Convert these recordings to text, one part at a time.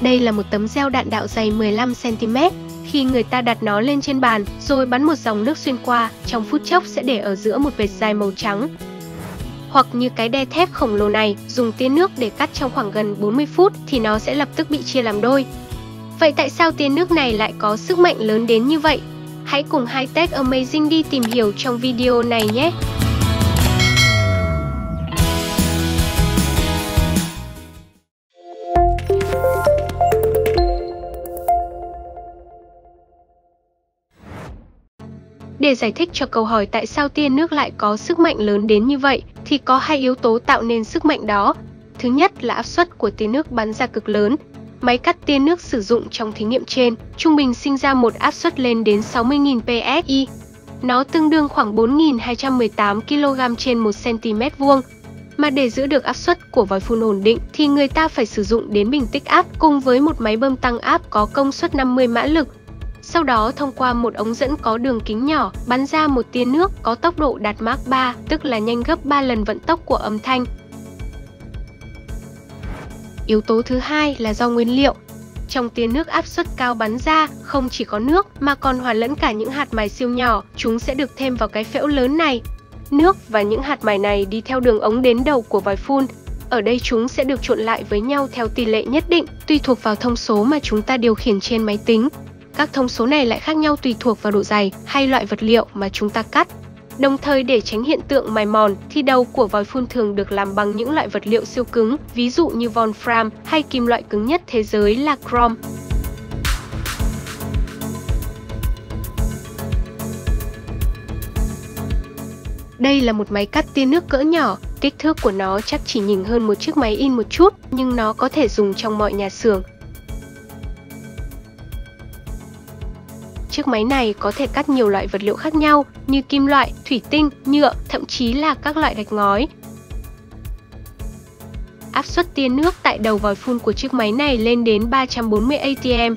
Đây là một tấm gieo đạn đạo dày 15 cm. Khi người ta đặt nó lên trên bàn, rồi bắn một dòng nước xuyên qua, trong phút chốc sẽ để ở giữa một vệt dài màu trắng. Hoặc như cái đe thép khổng lồ này, dùng tia nước để cắt trong khoảng gần 40 phút thì nó sẽ lập tức bị chia làm đôi. Vậy tại sao tia nước này lại có sức mạnh lớn đến như vậy? Hãy cùng Hitech Amazing đi tìm hiểu trong video này nhé! Để giải thích cho câu hỏi tại sao tia nước lại có sức mạnh lớn đến như vậy, thì có hai yếu tố tạo nên sức mạnh đó. Thứ nhất là áp suất của tia nước bắn ra cực lớn. Máy cắt tia nước sử dụng trong thí nghiệm trên, trung bình sinh ra một áp suất lên đến 60.000 PSI. Nó tương đương khoảng 4.218 kg trên 1 cm vuông. Mà để giữ được áp suất của vòi phun ổn định thì người ta phải sử dụng đến bình tích áp cùng với một máy bơm tăng áp có công suất 50 mã lực. Sau đó thông qua một ống dẫn có đường kính nhỏ, bắn ra một tia nước có tốc độ đạt Mach 3, tức là nhanh gấp 3 lần vận tốc của âm thanh. Yếu tố thứ hai là do nguyên liệu. Trong tia nước áp suất cao bắn ra, không chỉ có nước mà còn hòa lẫn cả những hạt mài siêu nhỏ, chúng sẽ được thêm vào cái phễu lớn này. Nước và những hạt mài này đi theo đường ống đến đầu của vòi phun. Ở đây chúng sẽ được trộn lại với nhau theo tỷ lệ nhất định, tùy thuộc vào thông số mà chúng ta điều khiển trên máy tính. Các thông số này lại khác nhau tùy thuộc vào độ dày hay loại vật liệu mà chúng ta cắt. Đồng thời để tránh hiện tượng mài mòn thì đầu của vòi phun thường được làm bằng những loại vật liệu siêu cứng, ví dụ như vonfram hay kim loại cứng nhất thế giới là chrome. Đây là một máy cắt tia nước cỡ nhỏ, kích thước của nó chắc chỉ nhỉnh hơn một chiếc máy in một chút, nhưng nó có thể dùng trong mọi nhà xưởng. Chiếc máy này có thể cắt nhiều loại vật liệu khác nhau như kim loại, thủy tinh, nhựa, thậm chí là các loại gạch ngói. Áp suất tia nước tại đầu vòi phun của chiếc máy này lên đến 340 atm.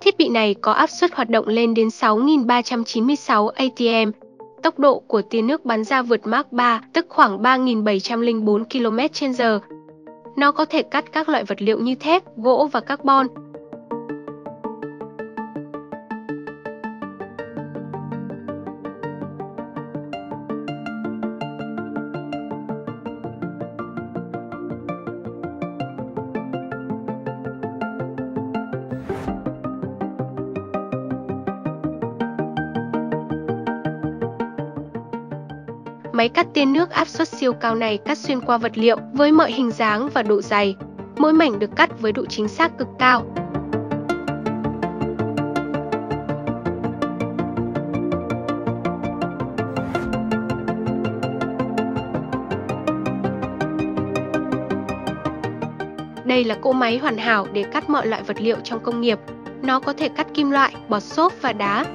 Thiết bị này có áp suất hoạt động lên đến 6.396 atm. Tốc độ của tia nước bắn ra vượt Mach 3, tức khoảng 3.704 km/h. Nó có thể cắt các loại vật liệu như thép, gỗ và carbon. Máy cắt tia nước áp suất siêu cao này cắt xuyên qua vật liệu với mọi hình dáng và độ dày. Mỗi mảnh được cắt với độ chính xác cực cao. Đây là cỗ máy hoàn hảo để cắt mọi loại vật liệu trong công nghiệp. Nó có thể cắt kim loại, bọt xốp và đá.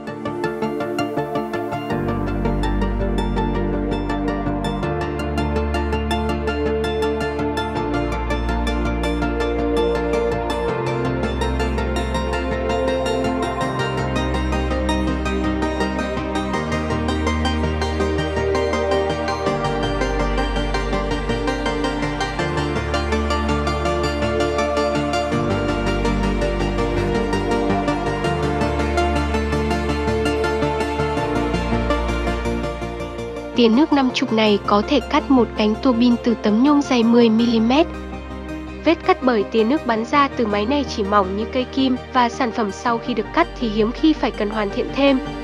Tia nước 50 này có thể cắt một cánh tua bin từ tấm nhôm dày 10 mm. Vết cắt bởi tia nước bắn ra từ máy này chỉ mỏng như cây kim và sản phẩm sau khi được cắt thì hiếm khi phải cần hoàn thiện thêm.